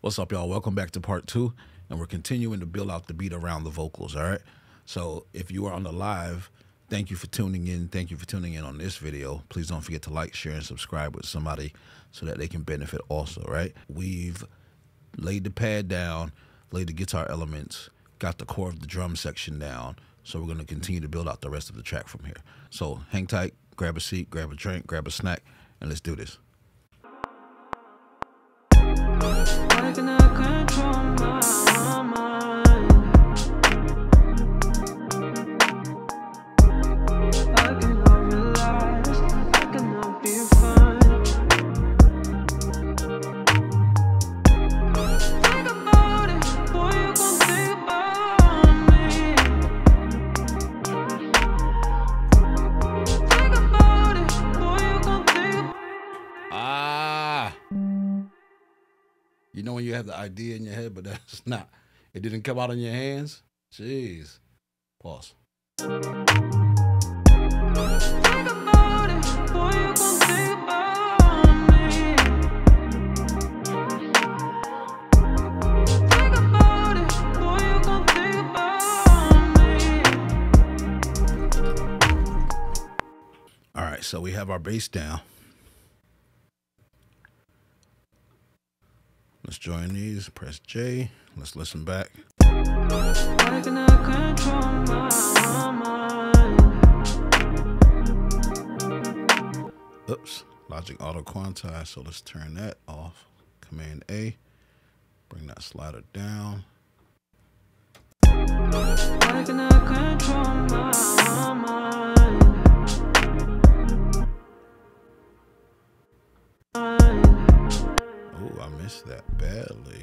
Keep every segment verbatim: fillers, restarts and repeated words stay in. What's up, y'all? Welcome back to part two, and we're continuing to build out the beat around the vocals, all right? So if you are on the live, thank you for tuning in. Thank you for tuning in on this video. Please don't forget to like, share, and subscribe with somebody so that they can benefit also, right? We've laid the pad down, laid the guitar elements, got the core of the drum section down, so we're going to continue to build out the rest of the track from here. So hang tight, grab a seat, grab a drink, grab a snack, and let's do this. I cannot control my mind. I cannot realize I cannot be fine. Think about it, boy, you gon' think about me. Think about it, boy, you gon' think. Ah. You know when you have the idea in your head, but that's not, it didn't come out in your hands? Jeez. Pause. Think about it, boy, you gon' think about me. Think about it, boy, you gon' think about me. All right, so we have our bass down. Let's join these, press J, let's listen back. I cannot control my mind. Oops, Logic auto quantize, so let's turn that off. Command A, bring that slider down. I cannot control my mind. I missed that badly.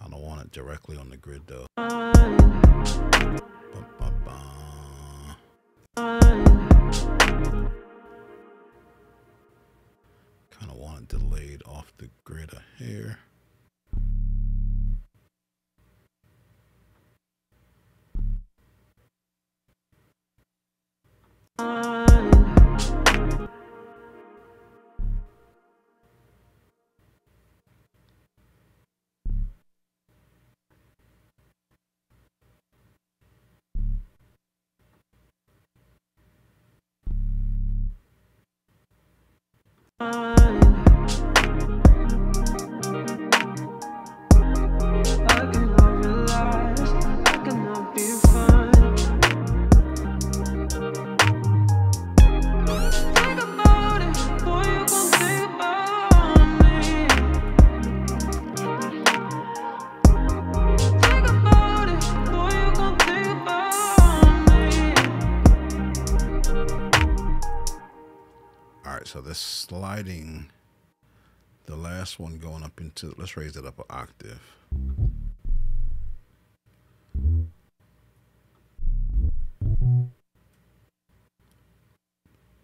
I don't want it directly on the grid though. Bum, bum, bum. Kind of want it delayed off the grid a hair. So that's sliding the last one going up into, let's raise it up an octave.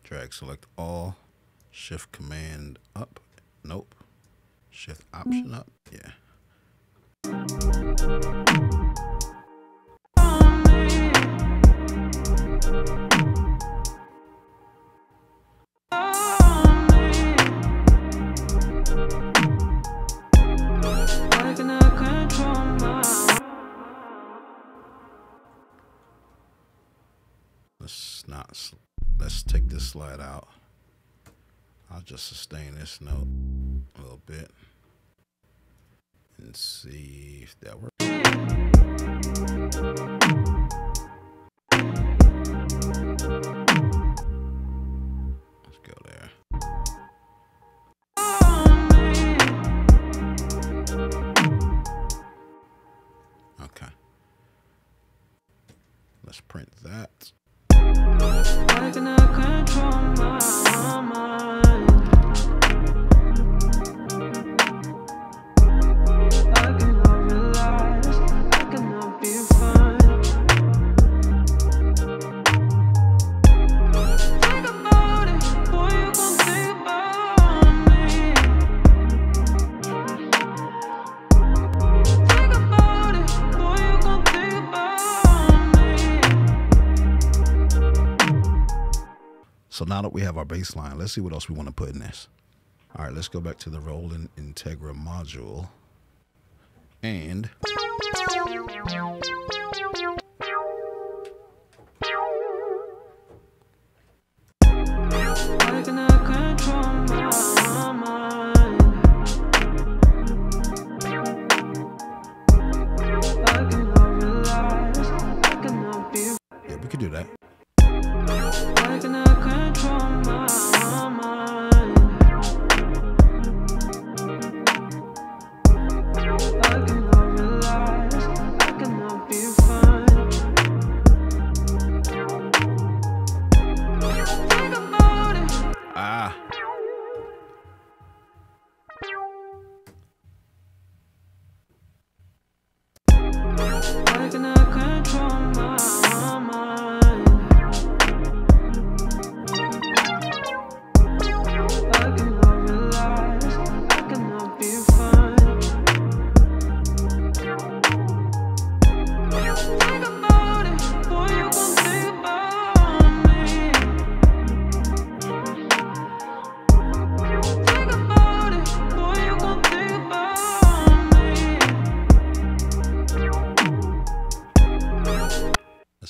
Drag, select all, shift command up, nope, shift option up, yeah. Let's not, let's take this slide out. I'll just sustain this note a little bit and see if that works. Let's go there. Okay. Let's print that. I cannot control my mind. I cannot realize I cannot be fine. Think about it, boy, you gon' think about me. Think about it, boy, you gon' think about me. So now that we have our bass line, let's see what else we want to put in this. All right, let's go back to the Roland Integra module. And yeah, we could do that.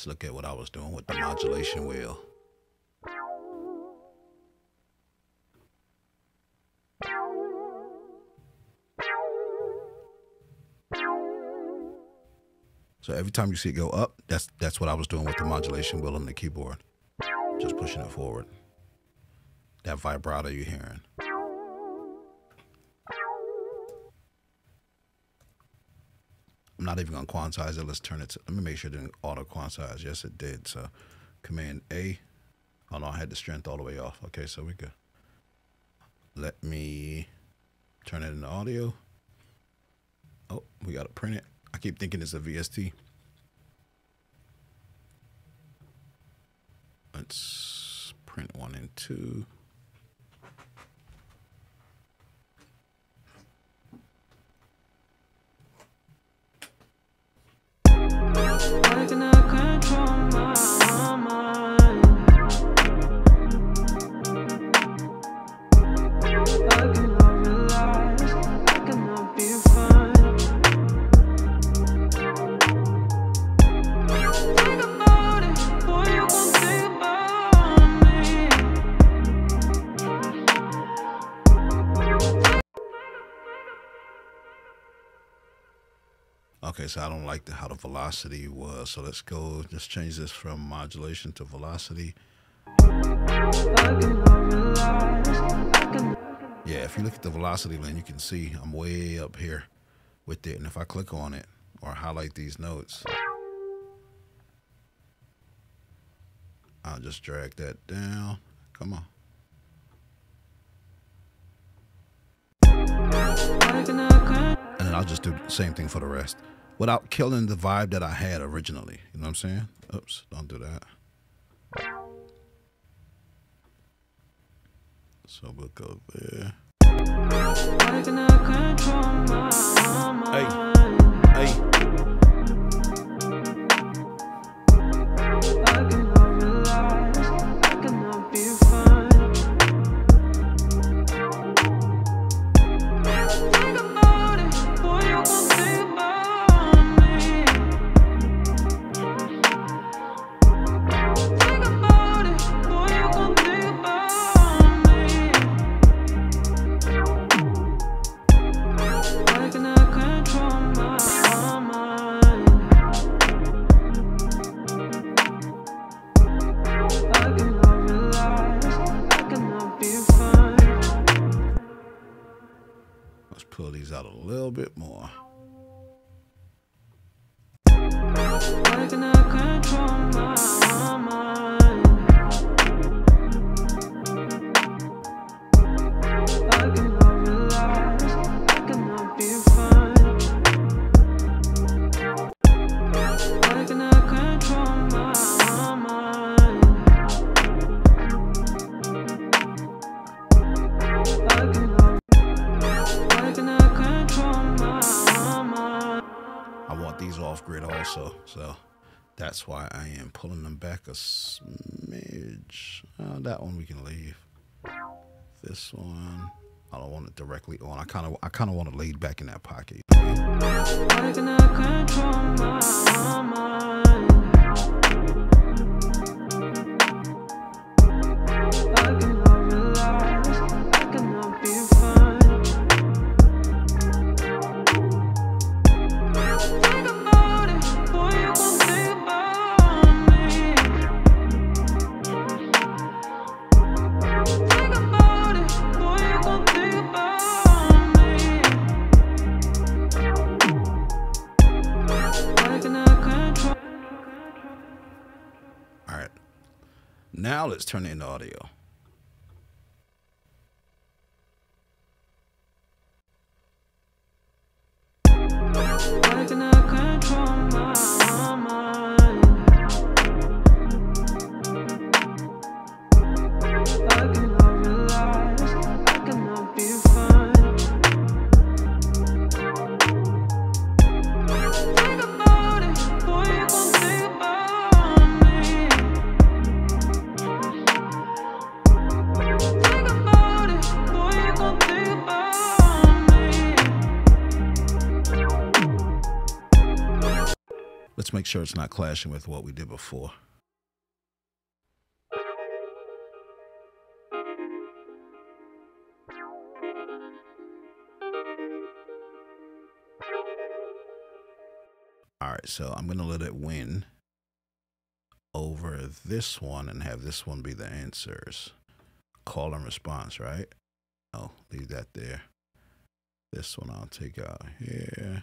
Look at what I was doing with the modulation wheel. So every time you see it go up, that's that's what I was doing with the modulation wheel on the keyboard. Just pushing it forward. That vibrato you're hearing. I'm not even gonna quantize it. Let's turn it to, let me make sure it didn't auto quantize. Yes, it did. So command A. Oh no, I had the strength all the way off. Okay, so we good. Let me turn it into audio. Oh, we gotta print it. I keep thinking it's a V S T. Let's print one and two. Okay, so I don't like the, how the velocity was. So let's go, let's change this from modulation to velocity. Yeah, if you look at the velocity line, you can see I'm way up here with it. And if I click on it or highlight these notes, I'll just drag that down. Come on. And then I'll just do the same thing for the rest without killing the vibe that I had originally. You know what I'm saying? Oops, don't do that. So we'll go there. Hey, hey. Pull these out a little bit more. Off-grid also, so that's why I am pulling them back a smidge. Oh, that one we can leave. This one, I don't want it directly on. I kind of I kind of want to lead back in that pocket. I cannot control my mind. Now let's turn in the audio. I cannot control my mind. I cannot realize I cannot be fine. Let's make sure it's not clashing with what we did before. All right, so I'm gonna let it win over this one and have this one be the answers. Call and response, right? Oh, leave that there. This one I'll take out here.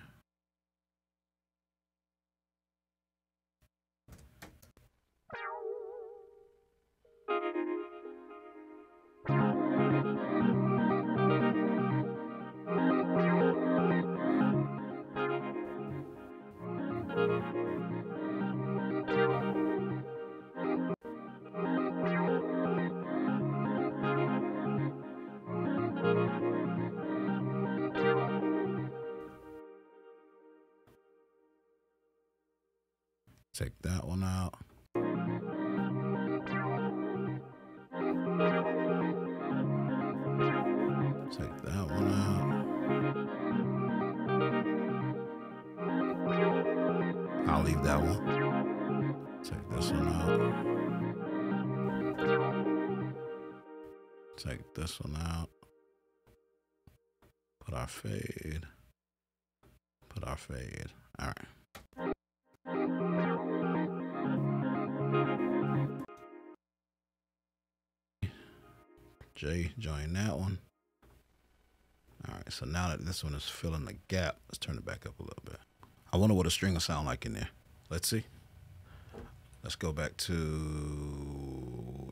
Take that one out. Take that one out. I'll leave that one. Take this one out. Take this one out. Put our fade. Put our fade. All right. J, join that one. All right, so now that this one is filling the gap, let's turn it back up a little bit. I wonder what a string will sound like in there. Let's see. Let's go back to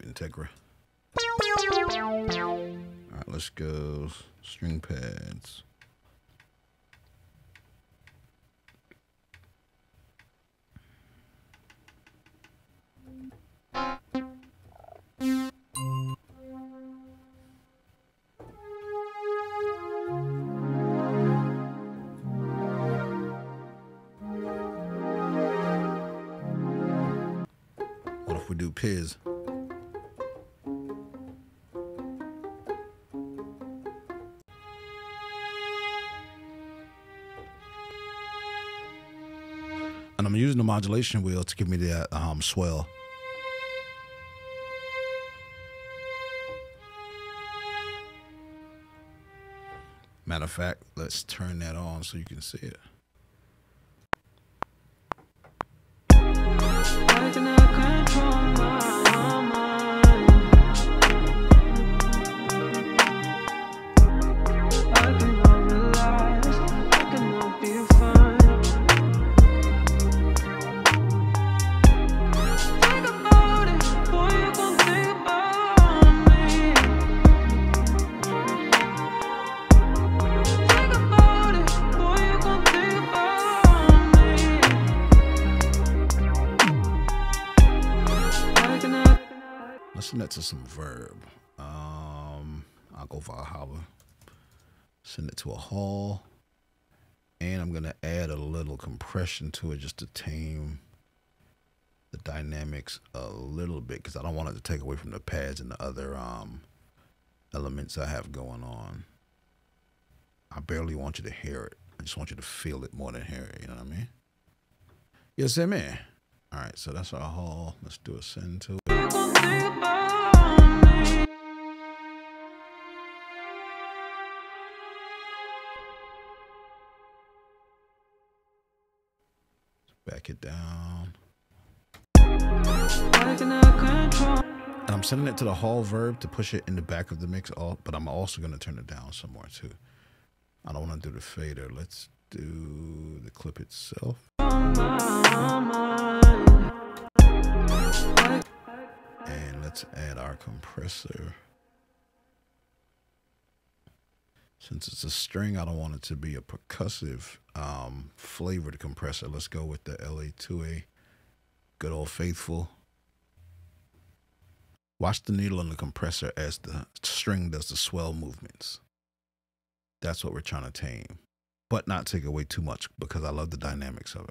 Integra. All right, let's go string pads. We do Piz. And I'm using the modulation wheel to give me that um, swell. Matter of fact, let's turn that on so you can see it. I cannot control my mind. Send that to some verb. Um, I'll go for a hover. Send it to a hall. And I'm going to add a little compression to it just to tame the dynamics a little bit, because I don't want it to take away from the pads and the other um, elements I have going on. I barely want you to hear it. I just want you to feel it more than hear it. You know what I mean? Yes, amen. All right, so that's our haul. Let's do a send to it. Back it down. And I'm sending it to the haul verb to push it in the back of the mix, but I'm also going to turn it down some more too. I don't want to do the fader. Let's do the clip itself. And let's add our compressor. Since it's a string, I don't want it to be a percussive um, flavored compressor. Let's go with the L A two A. Good old faithful. Watch the needle on the compressor as the string does the swell movements. That's what we're trying to tame, but not take away too much because I love the dynamics of it.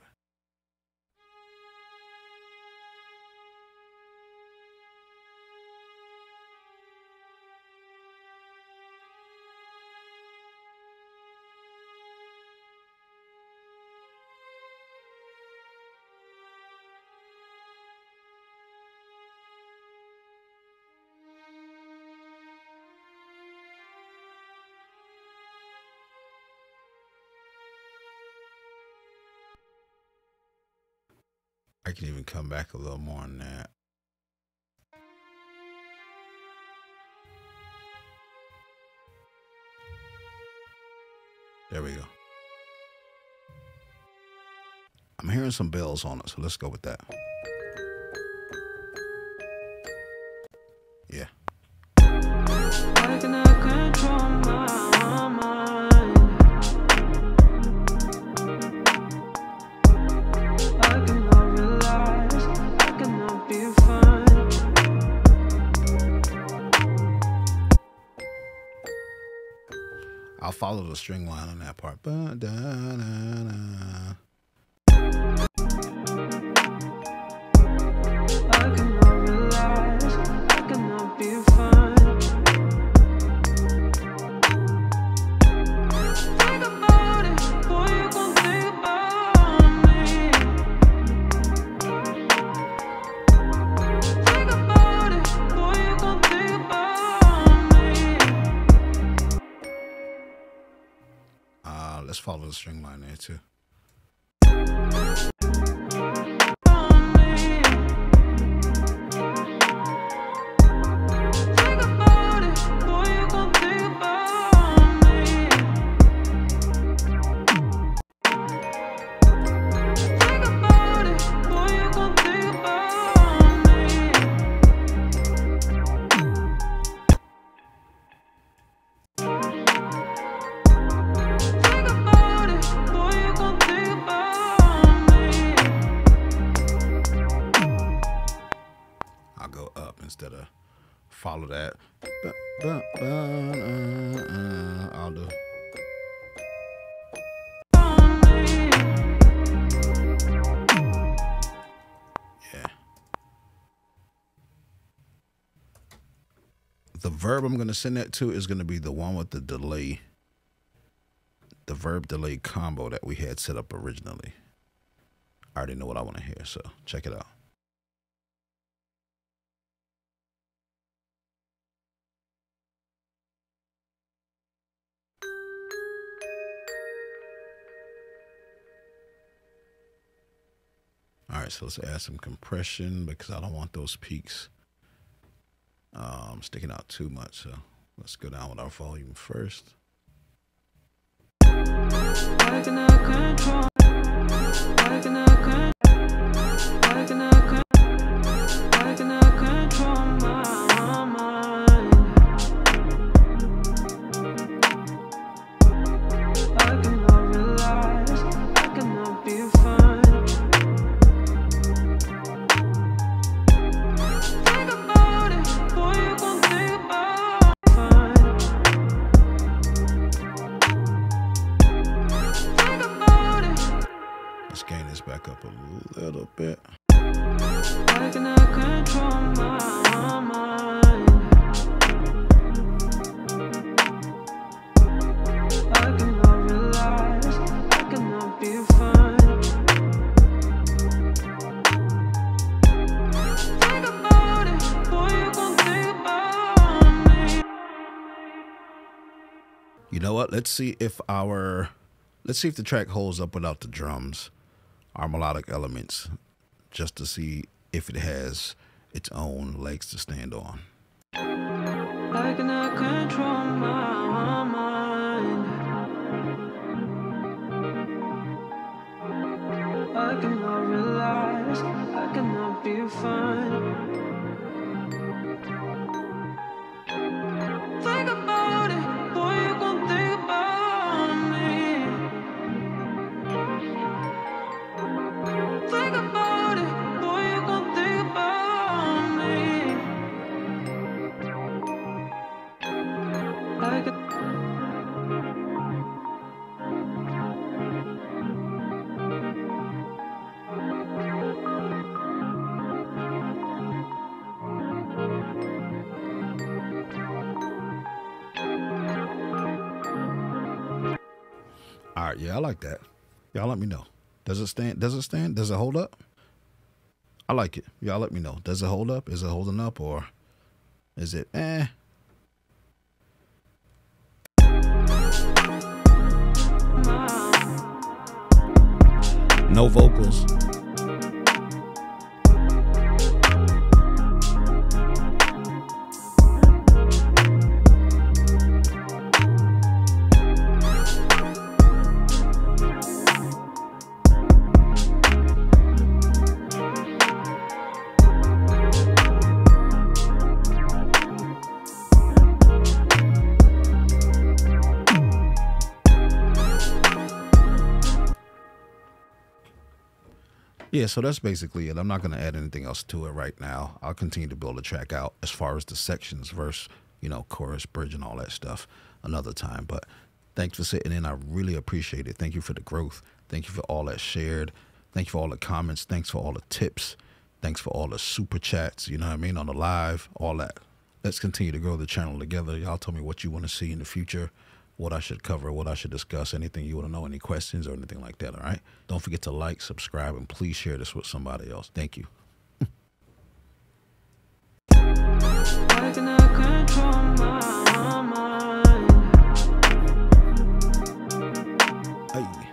I can even come back a little more on that. There we go. I'm hearing some bells on it, so let's go with that. Yeah. I cannot control my mind. I can I'll follow the string line on that part. Let's follow the string line there too. Instead of follow that, I'll do. Yeah. The verb I'm going to send that to is going to be the one with the delay, the verb delay combo that we had set up originally. I already know what I want to hear, so check it out. All right, so let's add some compression because I don't want those peaks um, sticking out too much. So let's go down with our volume first. Bit. I cannot control my mind. I can Let's see if our, let's see if the track holds up without the drums, our melodic elements, just to see if it has its own legs to stand on. I cannot control my mind. I cannot realize I cannot be fine. Think about it. Yeah, I like that. Y'all let me know. Does it stand? Does it stand? Does it hold up? I like it. Y'all let me know. Does it hold up? Is it holding up, or is it eh? No vocals. Yeah, so that's basically it. I'm not going to add anything else to it right now. I'll continue to build the track out as far as the sections, verse, you know, chorus, bridge, and all that stuff another time. But thanks for sitting in. I really appreciate it. Thank you for the growth. Thank you for all that shared. Thank you for all the comments. Thanks for all the tips. Thanks for all the super chats, you know what I mean, on the live, all that. Let's continue to grow the channel together. Y'all tell me what you want to see in the future, what I should cover, what I should discuss, anything you want to know, any questions or anything like that, all right? Don't forget to like, subscribe, and please share this with somebody else. Thank you. I cannot control my mind. Hey.